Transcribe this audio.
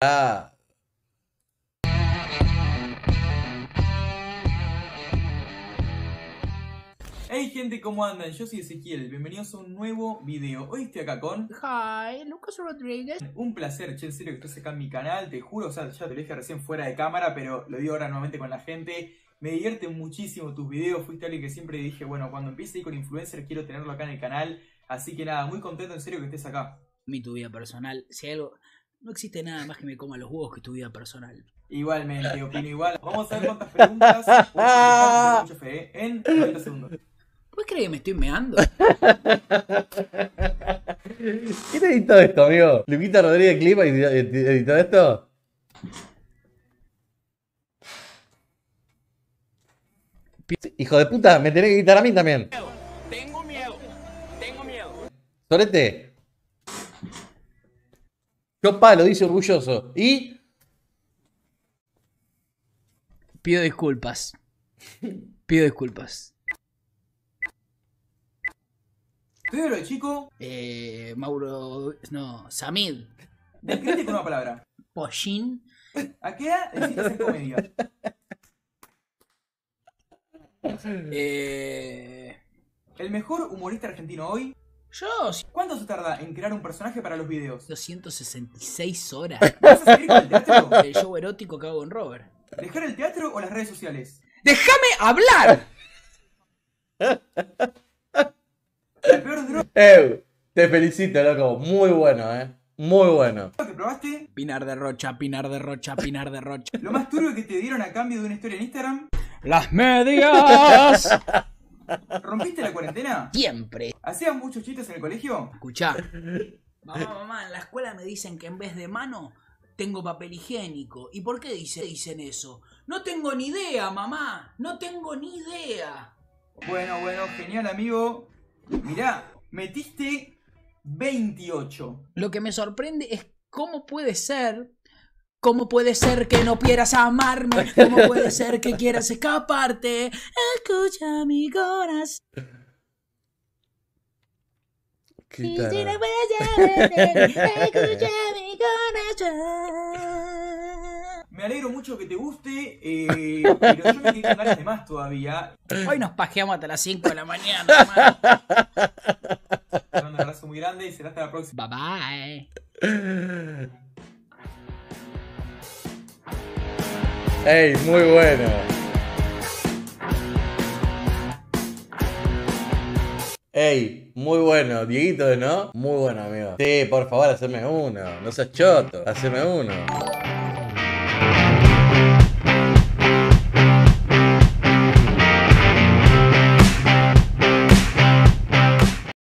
Ah. Hey gente, ¿cómo andan? Yo soy Ezequiel, bienvenidos a un nuevo video. Hoy estoy acá con... Hi, Lucas Rodríguez. Un placer, che, en serio que estés acá en mi canal, te juro, o sea, ya te lo dije recién fuera de cámara, pero lo digo ahora nuevamente con la gente. Me divierten muchísimo tus videos, fuiste alguien que siempre dije, bueno, cuando empiece a ir con influencer quiero tenerlo acá en el canal. Así que nada, muy contento en serio que estés acá. Mi tu vida personal, si hay algo... No existe nada más que me coma los huevos que tu vida personal. Igualmente, opino igual. Vamos a ver cuántas preguntas. Mucha fe en 90 segundos. ¿Puedes creer que me estoy meando? ¿Quién editó esto, amigo? ¿Luquitas Rodríguez Clipa editó esto? Hijo de puta, me tenés que editar a mí también. Tengo miedo, tengo miedo. Sorete. Yo palo, dice orgulloso. Y... pido disculpas. Pido disculpas. Pedro, chico. Mauro... No, Samid. Descríbete con una palabra. Pollín. ¿A qué edad necesitas hacer comedia? El mejor humorista argentino hoy... Yo. ¿Cuánto se tarda en crear un personaje para los videos? 266 horas. ¿Vas a salir con el teatro? El show erótico que hago con Robert. ¿Dejar el teatro o las redes sociales? ¡Déjame hablar! La peor droga... te felicito, loco. Muy bueno, Muy bueno. ¿Qué probaste? Pinar de rocha, pinar de rocha, pinar de rocha. Lo más turbio que te dieron a cambio de una historia en Instagram... ¡Las medias! ¿Rompiste la cuarentena? Siempre. ¿Hacían muchos chistes en el colegio? Escuchá. Mamá, mamá, en la escuela me dicen que en vez de mano tengo papel higiénico. ¿Y por qué dicen eso? No tengo ni idea, mamá. No tengo ni idea. Bueno, genial, amigo. Mirá, metiste 28. Lo que me sorprende es cómo puede ser... ¿Cómo puede ser que no quieras amarme? ¿Cómo puede ser que quieras escaparte? Escucha mi corazón. Escucha mi corazón. Me alegro mucho que te guste, pero yo me quedé con ganas de más todavía. Hoy nos pajeamos hasta las 5 de la mañana, hermano. Te mando un abrazo muy grande y será hasta la próxima. Bye bye. ¡Ey! Muy bueno. ¡Ey! Muy bueno. Dieguito, ¿no? Muy bueno, amigo. Sí, por favor, haceme uno. No seas choto. Haceme uno.